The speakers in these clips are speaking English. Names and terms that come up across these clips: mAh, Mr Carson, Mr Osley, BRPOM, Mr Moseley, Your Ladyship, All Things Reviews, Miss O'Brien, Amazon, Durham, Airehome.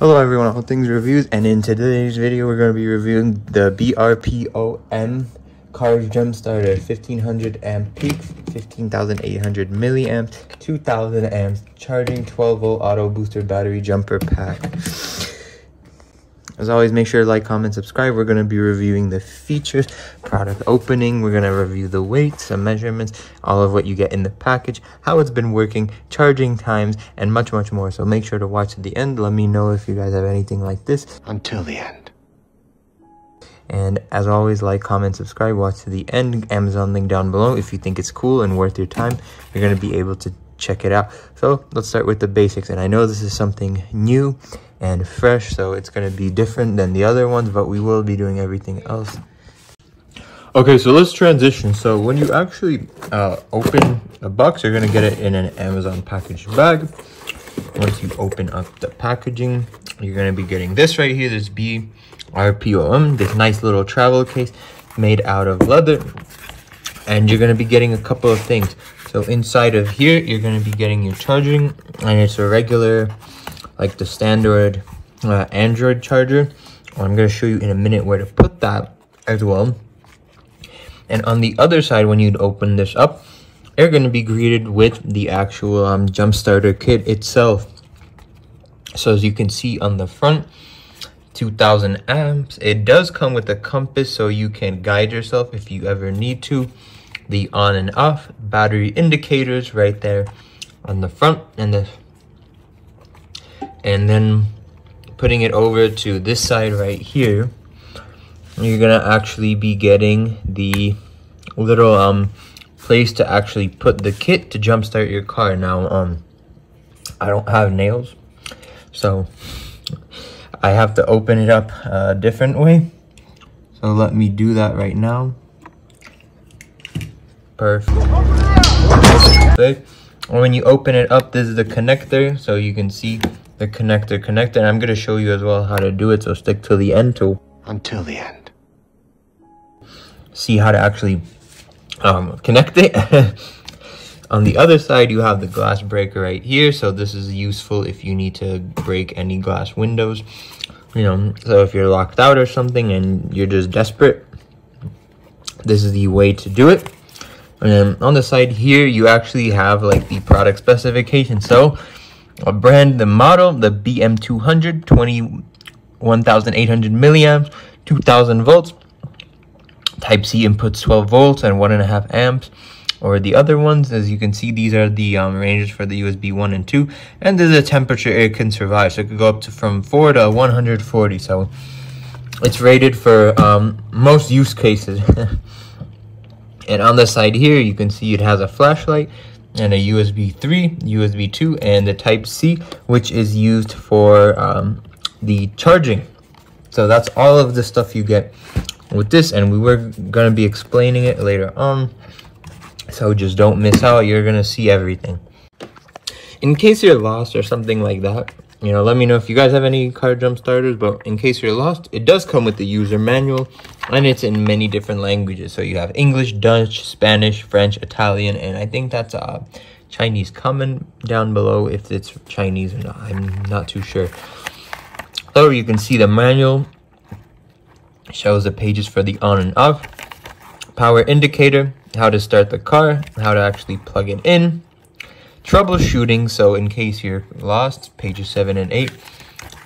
Hello everyone, All Things Reviews, and in today's video we're going to be reviewing the BRPOM Car's Gem Starter 1500 amp peak, 15,800 milliamps, 2000 amps charging, 12 volt auto booster battery jumper pack. As always, make sure to like, comment, subscribe. We're going to be reviewing the features, product opening, we're going to review the weights, some measurements, all of what you get in the package, how it's been working, charging times, and much more. So make sure to watch to the end. Let me know if you guys have anything like this until the end. And as always, like, comment, subscribe, watch to the end. Amazon link down below. If you think it's cool and worth your time, you're going to be able to check it out. So let's start with the basics, and I know this is something new and fresh, so it's going to be different than the other ones, but we will be doing everything else. Okay, so let's transition. So when you actually open a box, you're going to get it in an Amazon package bag. Once you open up the packaging, you're going to be getting this right here, this BRPOM, this nice little travel case made out of leather. And you're going to be getting a couple of things. So inside of here, you're going to be getting your charging, and it's a regular, like the standard Android charger. I'm going to show you in a minute where to put that as well. And on the other side, when you'd open this up, you're going to be greeted with the actual jump starter kit itself. So as you can see on the front, 2000 amps. It does come with a compass, so you can guide yourself if you ever need to. The on and off battery indicators right there on the front, and then putting it over to this side right here, you're gonna actually be getting the little place to actually put the kit to jumpstart your car. Now I don't have nails, so I have to open it up a different way, so let me do that right now. Perfect. And when you open it up, this is the connector, so you can see the connector, and I'm going to show you as well how to do it, so stick till the end until the end. See how to actually connect it. On the other side, you have the glass breaker right here, so this is useful if you need to break any glass windows, you know, so if you're locked out or something and you're just desperate, this is the way to do it. And then on the side here, you actually have like the product specification. So a brand, the model, the BM200, 21,800 milliamps, 2000 volts, type C inputs, 12 volts and 1.5 amps. Or the other ones, as you can see, these are the ranges for the USB 1 and 2. And this is a temperature it can survive. So it could go up to from 4 to 140. So it's rated for most use cases. And on the side here, you can see it has a flashlight and a USB 3, USB 2, and the type C, which is used for the charging. So that's all of the stuff you get with this, and we were going to be explaining it later on, so just don't miss out. You're going to see everything. In case you're lost or something like that, you know, let me know if you guys have any car jump starters, but in case you're lost, it does come with the user manual, and it's in many different languages. So you have English, Dutch, Spanish, French, Italian, and I think that's Chinese. Comment down below if it's Chinese or not. I'm not too sure. So you can see the manual shows the pages for the on and off, power indicator, how to start the car, how to actually plug it in, troubleshooting. So in case you're lost, pages 7 and 8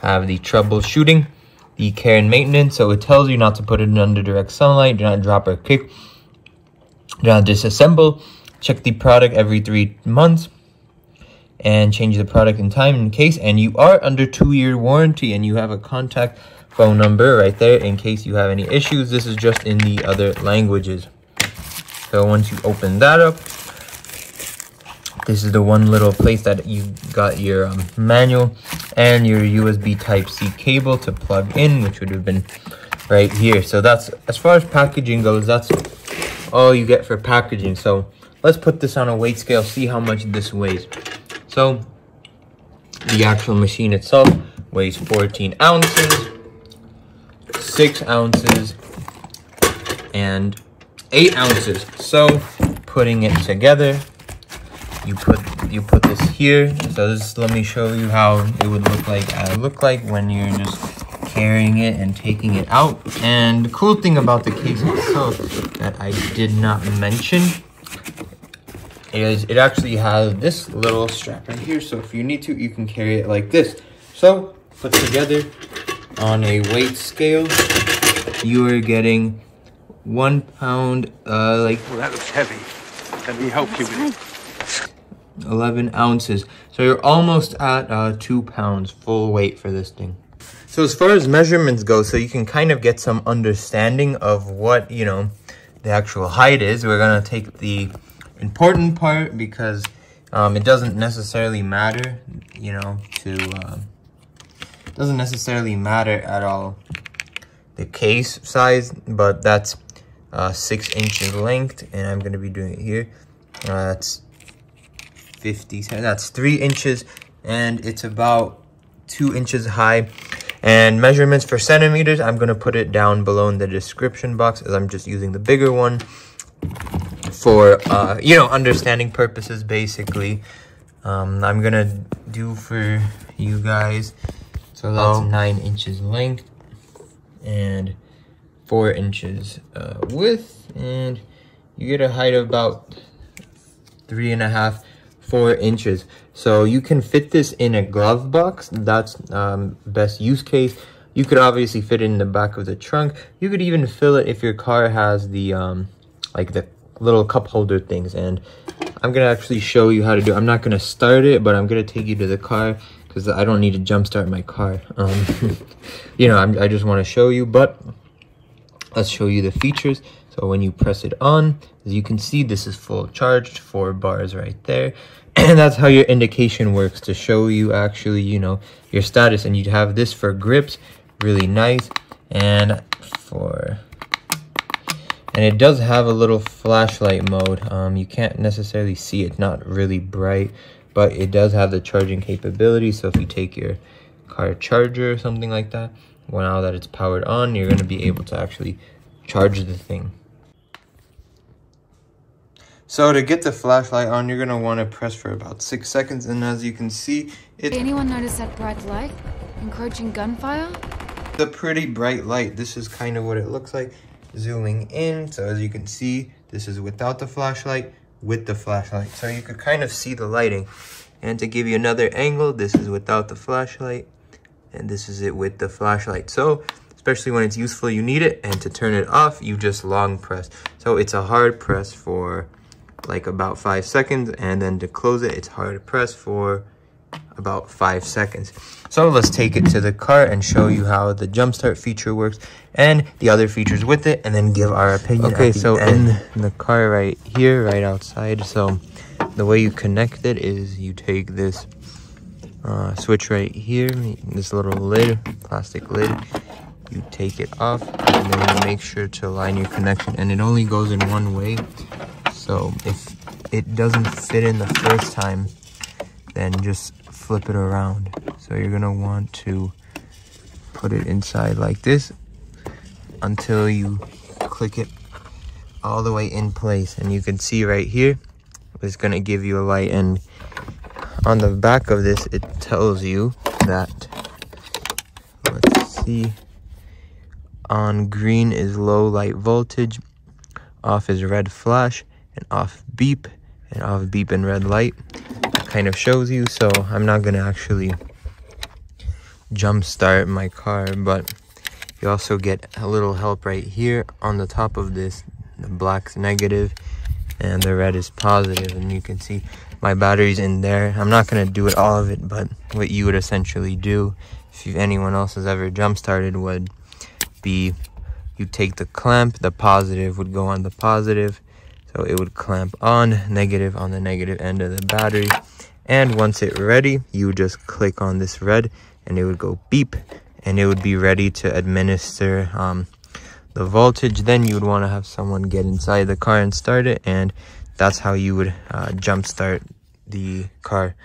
have the troubleshooting, the care and maintenance. So it tells you not to put it under direct sunlight, do not drop or kick, do not disassemble, check the product every 3 months, and change the product in time in case. And you are under 2-year warranty, and you have a contact phone number right there in case you have any issues. This is just in the other languages. So once you open that up, this is the one little place that you got your manual and your USB type C cable to plug in, which would have been right here. So that's, as far as packaging goes, that's all you get for packaging. So let's put this on a weight scale, see how much this weighs. So the actual machine itself weighs 14 ounces, 6 ounces, and 8 ounces. So putting it together, you put you put this here. So this, let me show you how it would look like when you're just carrying it and taking it out. And the cool thing about the case itself that I did not mention is it actually has this little strap right here. So if you need to, you can carry it like this. So put together on a weight scale, you are getting 1 pound, well, that looks heavy. Let me help you with it. 11 ounces. So you're almost at 2 pounds full weight for this thing. So as far as measurements go, so you can kind of get some understanding of what, you know, the actual height is. We're gonna take the important part because it doesn't necessarily matter, you know, doesn't necessarily matter at all the case size, but that's 6 inches length, and I'm gonna be doing it here. That's 50, that's 3 inches, and it's about 2 inches high. And measurements for centimeters, I'm gonna put it down below in the description box, as I'm just using the bigger one for you know, understanding purposes basically. I'm gonna do for you guys, so that's 9 inches length and 4 inches width, and you get a height of about 3.5 to 4 inches. So you can fit this in a glove box. That's best use case. You could obviously fit it in the back of the trunk. You could even fill it if your car has the like the little cup holder things. And I'm gonna actually show you how to do it. I'm not gonna start it, but I'm gonna take you to the car because I don't need to jump start my car. You know, I just want to show you, but let's show you the features. So when you press it on, as you can see, this is full charged, 4 bars right there. And that's how your indication works to show you actually, you know, your status. And you'd have this for grips, really nice. And it does have a little flashlight mode. You can't necessarily see, it's not really bright, but it does have the charging capability. So if you take your car charger or something like that, well, now that it's powered on, you're going to be able to actually charge the thing. So to get the flashlight on, you're going to want to press for about 6 seconds, and as you can see, it... Did anyone notice that bright light? Encroaching gunfire? The pretty bright light. This is kind of what it looks like. Zooming in, so as you can see, this is without the flashlight, with the flashlight. So you could kind of see the lighting. And to give you another angle, this is without the flashlight, and this is it with the flashlight. So especially when it's useful, you need it. And to turn it off, you just long press. So it's a hard press for like about 5 seconds, and then to close it, it's hard press for about 5 seconds. So let's take it to the car and show you how the jumpstart feature works and the other features with it, and then give our opinion. Okay, so in the car right here, right outside, so the way you connect it is you take this switch right here, this little lid, plastic lid, you take it off, and then you make sure to align your connection, and it only goes in one way. So if it doesn't fit in the first time, then just flip it around. So you're gonna want to put it inside like this until you click it all the way in place. And you can see right here, it's gonna give you a light, and on the back of this, it tells you that, let's see, on green is low light voltage, off is red flash, and off beep and red light. Kind of shows you. So I'm not gonna actually jump start my car, but you also get a little help right here on the top of this. The black's negative and the red is positive, and you can see my battery's in there. I'm not gonna do it all of it, but what you would essentially do, if anyone else has ever jump started, would be you take the clamp, the positive would go on the positive, so it would clamp on the negative end of the battery. And once it's ready, you just click on this red, and it would go beep, and it would be ready to administer the voltage. Then you would want to have someone get inside the car and start it, and that's how you would jump start the car.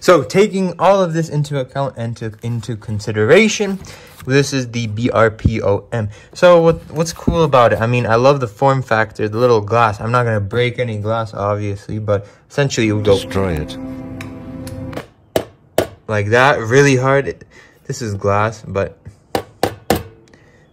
So taking all of this into account and into consideration, This is the BRPOM. So what's cool about it? I mean, I love the form factor, the little glass. I'm not going to break any glass, obviously, but essentially you go destroy it like that really hard. This is glass, but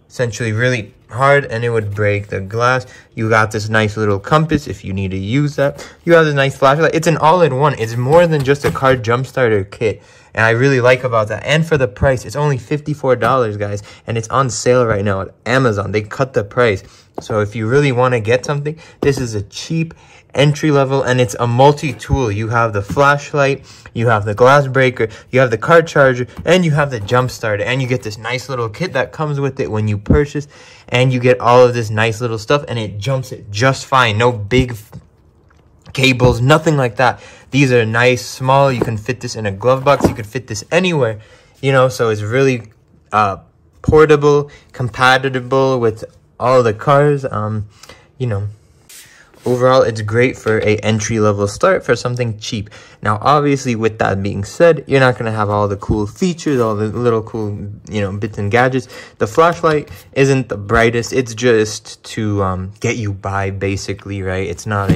essentially really hard, and it would break the glass. You got this nice little compass if you need to use that. You have this nice flashlight. It's an all-in-one. It's more than just a car jump starter kit, and I really like about that. And for the price, it's only $54, guys, and it's on sale right now at Amazon. They cut the price, so if you really want to get something, this is a cheap entry level, and it's a multi-tool. You have the flashlight, you have the glass breaker, you have the car charger, and you have the jump starter, and you get this nice little kit that comes with it when you purchase, and you get all of this nice little stuff, and it jumps it just fine. No big cables, nothing like that. These are nice, small. You can fit this in a glove box. You could fit this anywhere, you know, so it's really portable, compatible with all the cars, you know. Overall, it's great for a entry-level start for something cheap. Now, obviously, with that being said, you're not going to have all the cool features, all the little cool, you know, bits and gadgets. The flashlight isn't the brightest. It's just to get you by, basically, right? It's not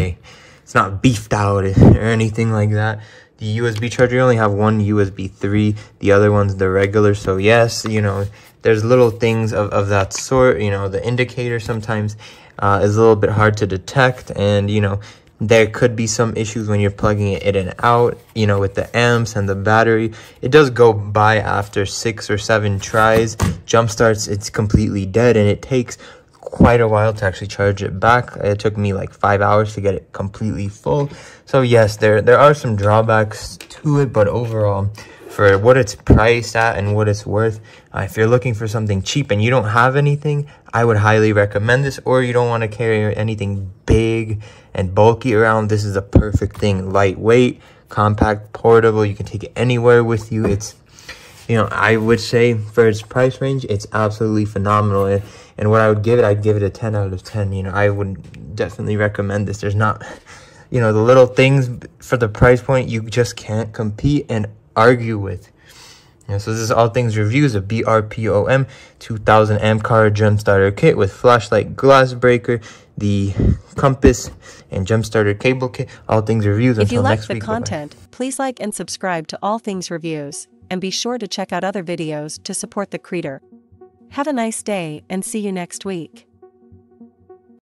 beefed out or anything like that. The USB charger, you only have one USB 3. The other one's the regular. So, yes, you know, there's little things of that sort. You know, the indicator sometimes is a little bit hard to detect, and you know, there could be some issues when you're plugging it in and out, you know, with the amps and the battery. It does go by after 6 or 7 tries. Jump starts, it's completely dead, and it takes quite a while to actually charge it back. It took me like 5 hours to get it completely full. So yes, there are some drawbacks to it, but overall, for what it's priced at and what it's worth, if you're looking for something cheap and you don't have anything, I would highly recommend this. Or you don't want to carry anything big and bulky around, this is a perfect thing. Lightweight, compact, portable, you can take it anywhere with you. It's, you know, I would say for its price range, it's absolutely phenomenal. And what I would give it, I'd give it a 10 out of 10. You know, I would definitely recommend this. There's not, you know, the little things for the price point, you just can't compete and argue with. Yeah, so this is All Things Reviews of BRPOM 2000 amp car jump starter kit with flashlight, glass breaker, the compass, and jump starter cable kit. All Things Reviews. If you like the content, please like and subscribe to All Things Reviews, and be sure to check out other videos to support the creator. Have a nice day and see you next week.